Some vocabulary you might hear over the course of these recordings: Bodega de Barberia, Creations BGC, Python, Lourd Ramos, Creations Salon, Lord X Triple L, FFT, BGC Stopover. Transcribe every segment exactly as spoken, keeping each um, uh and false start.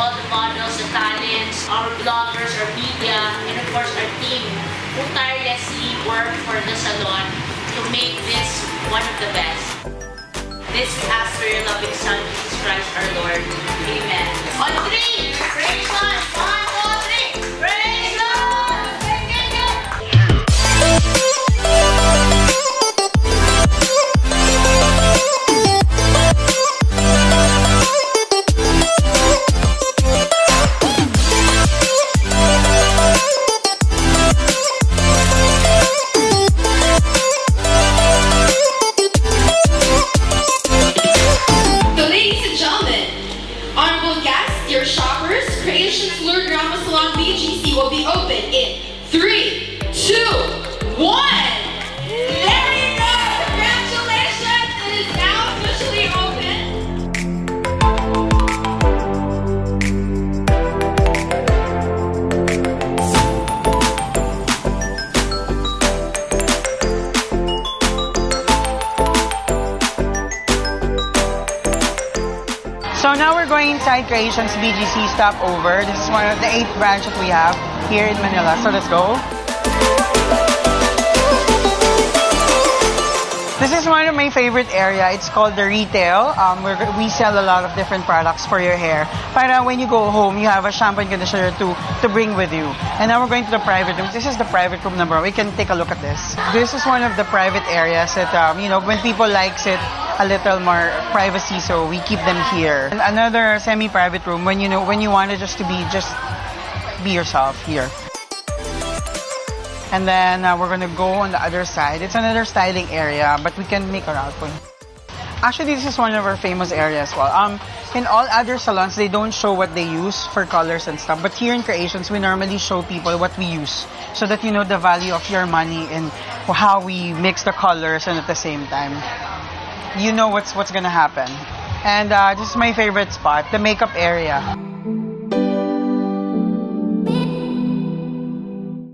all the models, the talents, our bloggers, our media, and of course our team who tirelessly work for the salon to make this one of the best. This is asked for your loving Son, Jesus Christ our Lord. Amen. On three! Praise God! One, two, three! Praise God! Your shoppers, Creations Lourd Ramos Salon B G C will be open in three, two, one. There you go! Congratulations! It is now officially open. So now we're going inside Creations B G C Stopover. This is one of the eight branches we have here in Manila. So let's go. This is one of my favorite area. It's called the retail. Um, we're, we sell a lot of different products for your hair. Para when you go home, you have a shampoo and conditioner to, to bring with you. And now we're going to the private room. This is the private room number one. We can take a look at this. This is one of the private areas that, um, you know, when people likes it, a little more privacy, so we keep them here. And another semi-private room when you know when you want it just to be just be yourself here. And then uh, we're gonna go on the other side. It's another styling area, but we can make our outfit. Actually, this is one of our famous areas as well. Um, in all other salons, they don't show what they use for colors and stuff. But here in Creations, we normally show people what we use so that you know the value of your money and how we mix the colors and at the same time. You know what's what's gonna happen. And uh, this is my favorite spot, the makeup area.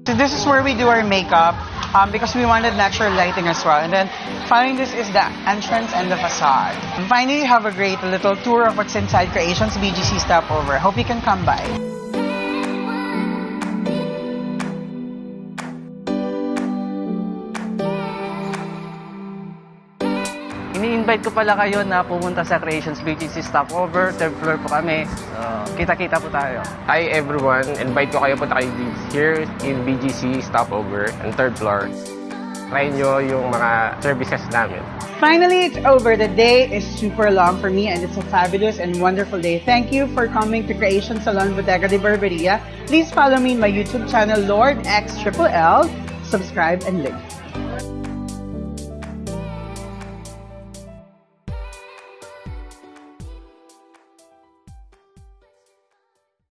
So this is where we do our makeup um, because we wanted natural lighting as well. And then finally, this is the entrance and the facade. And finally, you have a great little tour of what's inside Creations B G C Stopover. Hope you can come by. Invite ko pala kayo na pumunta sa Creations B G C Stopover. Third floor po kami. Kita-kita po tayo. Hi everyone! Invite ko kayo punta kayo here in B G C Stopover and third floor. Try nyo yung mga services namin. Finally, it's over. The day is super long for me and it's a fabulous and wonderful day. Thank you for coming to Creations Salon Bodega de Barberia. Please follow me in my YouTube channel, Lord X Triple L. Subscribe and like.